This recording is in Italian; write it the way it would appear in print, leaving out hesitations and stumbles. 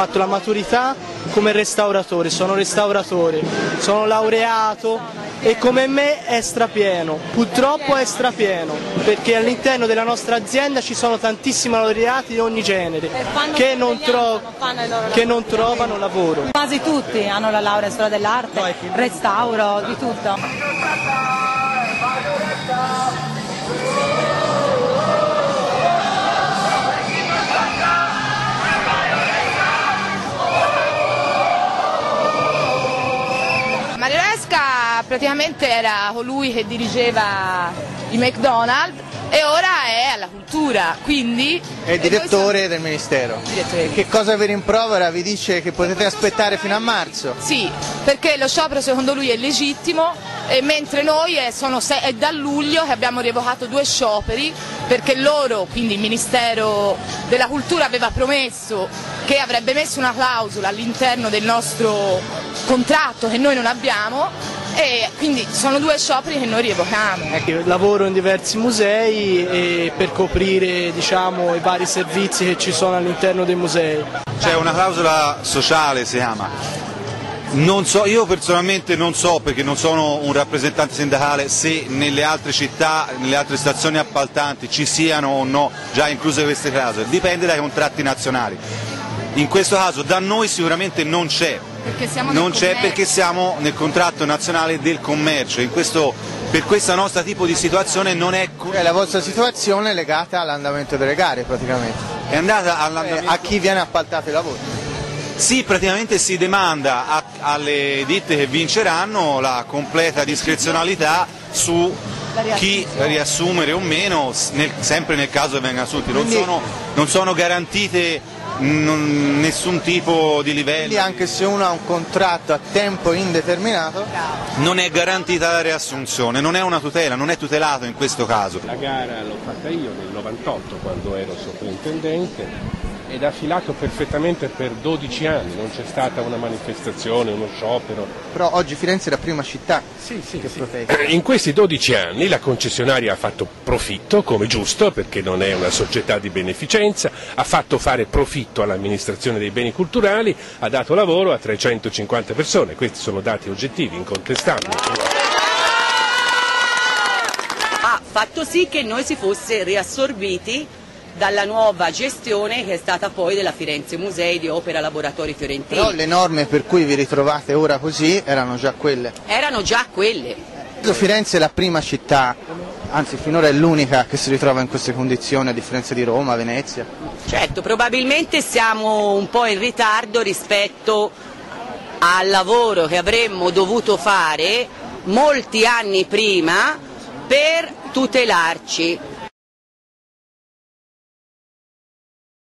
fatto la maturità come restauratore, sono restauratore, sono laureato e come me è strapieno, purtroppo è strapieno, perché all'interno della nostra azienda ci sono tantissimi laureati di ogni genere che non trovano lavoro. Quasi tutti hanno la laurea in storia dell'arte, restauro, di tutto. Mario Nesca praticamente era colui che dirigeva i McDonald's e ora è alla cultura, quindi... È il direttore del Ministero. Che cosa vi rimprovera? Vi dice che potete aspettare fino a marzo? Sì, perché lo sciopero secondo lui è legittimo, e mentre noi è da luglio che abbiamo revocato 2 scioperi, perché loro, quindi il Ministero della Cultura, aveva promesso che avrebbe messo una clausola all'interno del nostro contratto che noi non abbiamo, e quindi sono 2 scioperi che noi rievocamo. Lavoro in diversi musei e per coprire, diciamo, i vari servizi che ci sono all'interno dei musei. C'è una clausola sociale, si chiama. Non so, io personalmente non so, perché non sono un rappresentante sindacale, se nelle altre città, nelle altre stazioni appaltanti ci siano o no già incluse queste clausole, dipende dai contratti nazionali. In questo caso da noi sicuramente non c'è. Non c'è perché siamo nel contratto nazionale del commercio, per questa nostra tipo di situazione non è... La vostra situazione è legata all'andamento delle gare praticamente, è andata a chi viene appaltato i lavori. Sì, praticamente si demanda alle ditte che vinceranno la completa discrezionalità su chi riassumere o meno, sempre nel caso che vengano assunti, non sono garantite... nessun tipo di livello. Quindi anche se uno ha un contratto a tempo indeterminato non è garantita la riassunzione, non è una tutela, non è tutelato in questo caso. La gara l'ho fatta io nel 98 quando ero sovrintendente ed ha filato perfettamente per 12 anni, non c'è stata una manifestazione, uno sciopero. Però oggi Firenze è la prima città che protesta. In questi 12 anni la concessionaria ha fatto profitto, come giusto, perché non è una società di beneficenza, ha fatto fare profitto all'amministrazione dei beni culturali, ha dato lavoro a 350 persone, questi sono dati oggettivi, incontestabili. Ha fatto sì che noi si fosse riassorbiti dalla nuova gestione che è stata poi della Firenze Musei, di Opera Laboratori Fiorentini. Però le norme per cui vi ritrovate ora così erano già quelle? Erano già quelle. Firenze è la prima città, anzi finora è l'unica che si ritrova in queste condizioni, a differenza di Roma, Venezia. Certo, probabilmente siamo un po' in ritardo rispetto al lavoro che avremmo dovuto fare molti anni prima per tutelarci.